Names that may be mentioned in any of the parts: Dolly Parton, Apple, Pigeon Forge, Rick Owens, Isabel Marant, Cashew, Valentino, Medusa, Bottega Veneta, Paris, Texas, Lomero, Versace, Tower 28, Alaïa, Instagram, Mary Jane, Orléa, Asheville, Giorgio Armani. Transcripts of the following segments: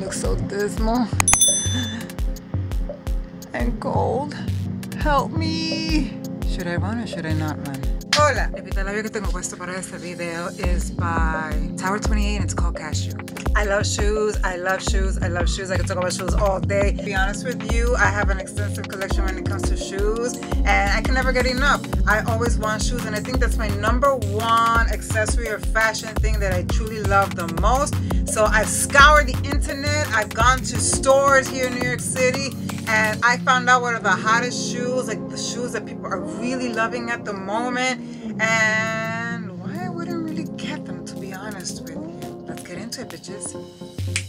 looks so dismal and cold. Help me! Should I run or should I not run? Hola! El vitalabios que tengo puesto para este video is by Tower 28 and it's called Cashew. I love shoes, I love shoes, I love shoes. I could talk about shoes all day. To be honest with you, I have an extensive collection when it comes to shoes and I can never get enough. I always want shoes and I think that's my #1 accessory or fashion thing that I truly love the most. So I've scoured the internet, I've gone to stores here in New York City, and I found out what are the hottest shoes, like the shoes that people are really loving at the moment, and why I wouldn't really get them, to be honest with you. Let's get into it, bitches.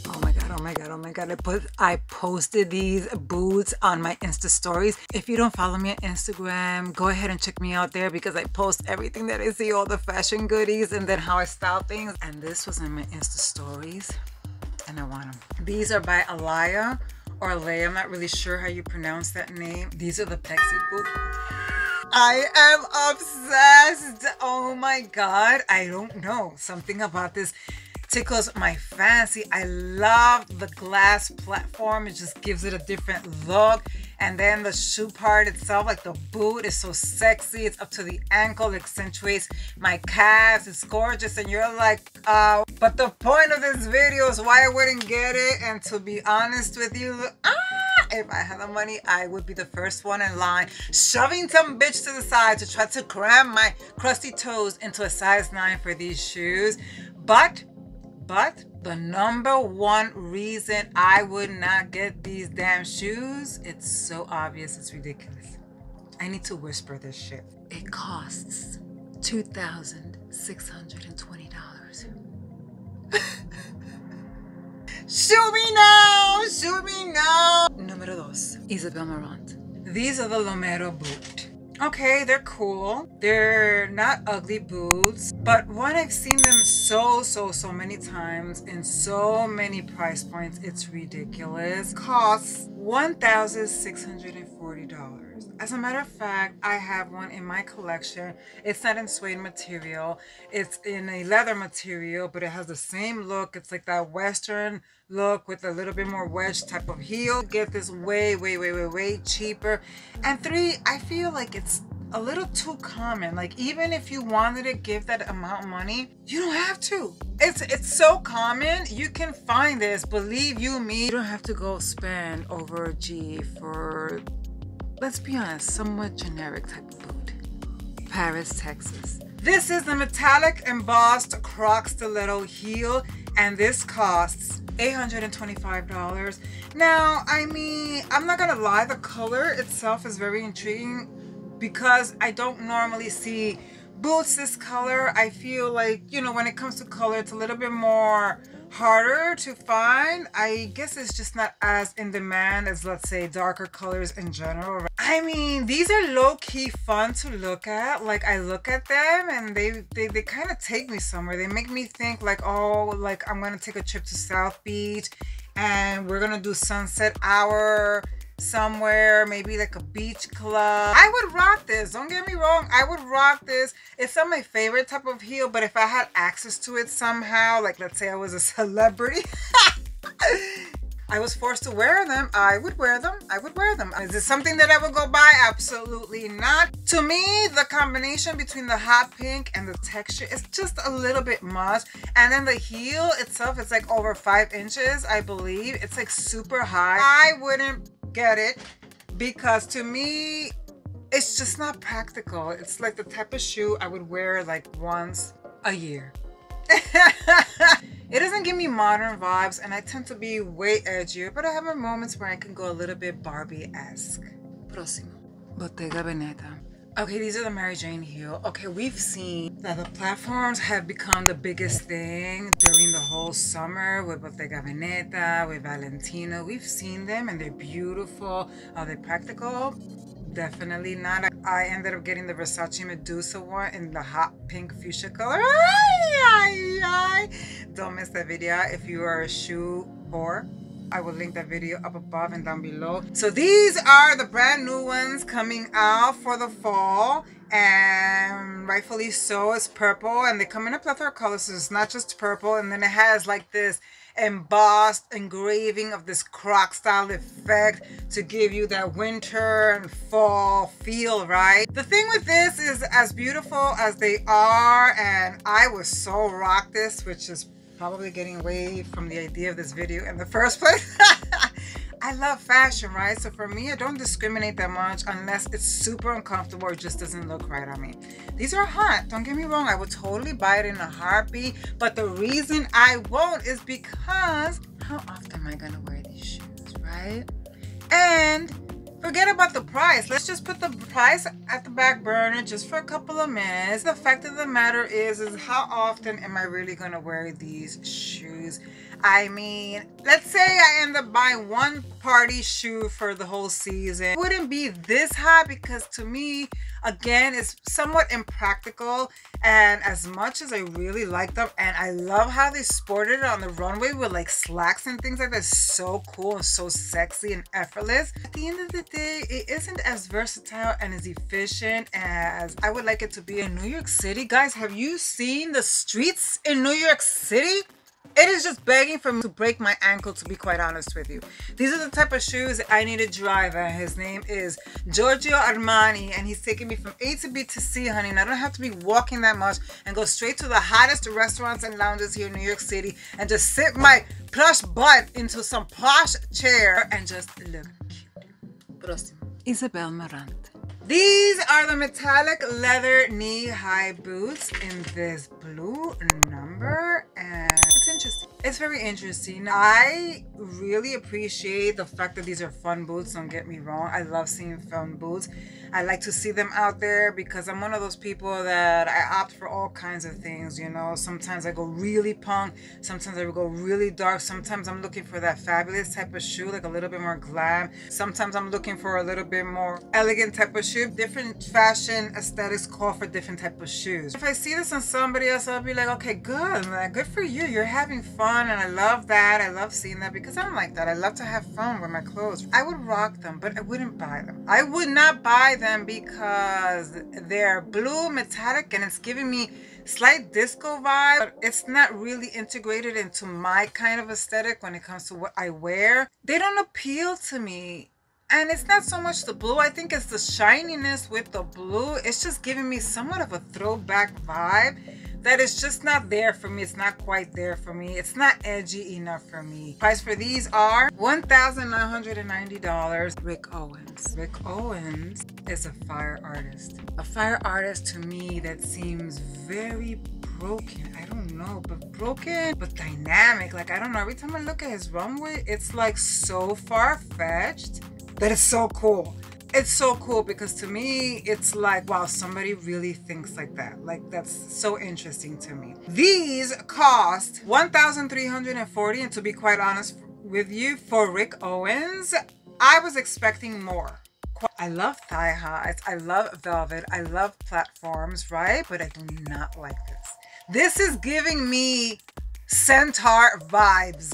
Oh my god, oh my god, oh my god. I posted these boots on my Insta stories. If you don't follow me on Instagram, go ahead and check me out there because I post everything that I see, all the fashion goodies, and then how I style things. And this was in my Insta stories, and I want them. These are by Alaïa. Orléa, I'm not really sure how you pronounce that name. These are the plexi boots. I am obsessed. Oh my god, I don't know. Something about this tickles my fancy. I love the glass platform. It just gives it a different look. And then the shoe part itself, like the boot, is so sexy. It's up to the ankle. It accentuates my calves. It's gorgeous. And you're like, oh. But the point of this video is why I wouldn't get it. And to be honest with you, if I had the money, I would be the first one in line, shoving some bitch to the side to try to cram my crusty toes into a size 9 for these shoes. But the #1 reason I would not get these damn shoes, it's so obvious, it's ridiculous. I need to whisper this shit. It costs $2,620. Shoot me now, shoot me now. #2, Isabel Marant. These are the Lomero boot. Okay, they're cool. They're not ugly boots, but one, I've seen them so many times in so many price points. It's ridiculous. Costs $1,640. As a matter of fact, I have one in my collection. It's not in suede material. It's in a leather material, but it has the same look. It's like that Western look with a little bit more wedge type of heel. Get this way cheaper. And 3, I feel like it's a little too common. Like, even if you wanted to give that amount of money, you don't have to. It's so common. You can find this, believe you me. You don't have to go spend over a G for, let's be honest, somewhat generic type of boot. Paris, Texas. This is the metallic embossed croc stiletto heel, and this costs $825. Now, I mean, I'm not gonna lie, the color itself is very intriguing because I don't normally see boots this color. I feel like, you know, when it comes to color, it's a little bit more harder to find. I guess it's just not as in demand as, let's say, darker colors in general. I mean, these are low-key fun to look at. Like, I look at them and they kind of take me somewhere. They make me think like, oh, like I'm gonna take a trip to South Beach and we're gonna do sunset hour somewhere, maybe like a beach club. I would rock this, don't get me wrong, I would rock this. It's not my favorite type of heel, but if I had access to it somehow, like let's say I was a celebrity, I was forced to wear them, I would wear them, I would wear them. Is it something that I would go buy? Absolutely not. To me, the combination between the hot pink and the texture is just a little bit much. And then the heel itself is like over 5 inches, I believe. It's like super high. I wouldn't get it because to me it's just not practical. It's like the type of shoe I would wear like once a year. It doesn't give me modern vibes and I tend to be way edgier, but I have my moments where I can go a little bit Barbie-esque. Próximo. Bottega Veneta. Okay, these are the Mary Jane heel. Okay, we've seen that the platforms have become the biggest thing during the whole summer with Bottega Veneta, with Valentino. We've seen them and they're beautiful. Are they practical? Definitely not. I ended up getting the Versace Medusa one in the hot pink fuchsia color. Don't miss that video if you are a shoe whore. I will link that video up above and down below. So these are the brand new ones coming out for the fall, and rightfully so. It's purple and they come in a plethora of colors, so it's not just purple. And then it has like this embossed engraving of this croc style effect to give you that winter and fall feel, right? The thing with this is, as beautiful as they are, and I was so rocked this, which is probably getting away from the idea of this video in the first place. I love fashion, right? So for me, I don't discriminate that much unless it's super uncomfortable or just doesn't look right on me. These are hot, don't get me wrong. I would totally buy it in a heartbeat, but the reason I won't is because how often am I gonna wear these shoes, right? And forget about the price. Let's just put the price at the back burner just for a couple of minutes. The fact of the matter is how often am I really gonna wear these shoes? I mean, let's say I end up buying one party shoe for the whole season. It wouldn't be this high because to me, again, it's somewhat impractical. And as much as I really like them, and I love how they sported it on the runway with like slacks and things like that. So cool and so sexy and effortless. At the end of the day, it isn't as versatile and as efficient as I would like it to be. In New York City, guys, have you seen the streets in New York City? It is just begging for me to break my ankle, to be quite honest with you. These are the type of shoes that I need a driver. His name is Giorgio Armani, and he's taking me from A to B to C, honey. And I don't have to be walking that much and go straight to the hottest restaurants and lounges here in New York City and just sit my plush butt into some plush chair and just look cute. Isabel Marant. These are the metallic leather knee-high boots in this blue number, and it's interesting. It's very interesting. I really appreciate the fact that these are fun boots, don't get me wrong. I love seeing fun boots. I like to see them out there because I'm one of those people that I opt for all kinds of things, you know. Sometimes I go really punk, sometimes I go really dark, sometimes I'm looking for that fabulous type of shoe, like a little bit more glam. Sometimes I'm looking for a little bit more elegant type of shoe. Different fashion aesthetics call for different type of shoes. If I see this on somebody else, I'll be like, okay, good, man. Good for you, you're having fun. And I love that. I love seeing that because I'm like that. I love to have fun with my clothes. I would rock them, but I wouldn't buy them. I would not buy them because they're blue metallic and it's giving me slight disco vibe, but it's not really integrated into my kind of aesthetic when it comes to what I wear. They don't appeal to me. And it's not so much the blue, I think it's the shininess with the blue. It's just giving me somewhat of a throwback vibe that is just not there for me. It's not quite there for me. It's not edgy enough for me. Price for these are $1,990. Rick Owens. Rick Owens is a fire artist. A fire artist to me that seems very broken. I don't know, but broken, but dynamic. Like, I don't know, every time I look at his runway, it's like so far-fetched that it's so cool. It's so cool because to me, it's like, wow, somebody really thinks like that. Like, that's so interesting to me. These cost $1,340, and to be quite honest with you, for Rick Owens, I was expecting more. I love thigh highs, I love velvet, I love platforms, right? But I do not like this. This is giving me centaur vibes.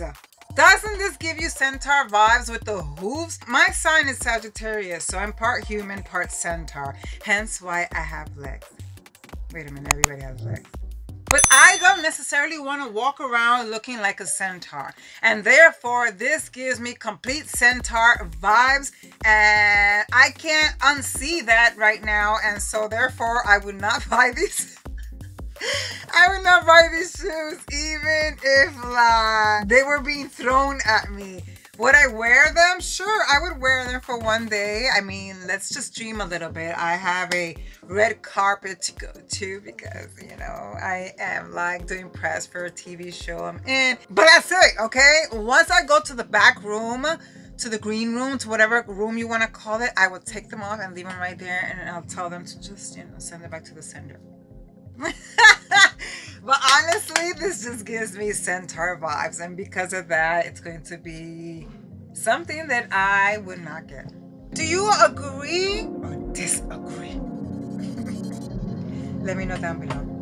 Doesn't this give you centaur vibes with the hooves? My sign is Sagittarius, so I'm part human, part centaur. Hence why I have legs. Wait a minute, everybody has legs. But I don't necessarily want to walk around looking like a centaur. And therefore, this gives me complete centaur vibes. And I can't unsee that right now. And so therefore, I would not buy these. I would not buy these shoes even if they were being thrown at me. Would I wear them? Sure, I would wear them for one day. I mean, let's just dream a little bit. I have a red carpet to go to because, you know, I am like doing press for a TV show I'm in. But that's it, okay? Once I go to the back room, to the green room, to whatever room you want to call it, I will take them off and leave them right there, and I'll tell them to just, you know, send it back to the sender. But honestly, this just gives me centaur vibes, and because of that, it's going to be something that I would not get. Do you agree or disagree? Let me know down below.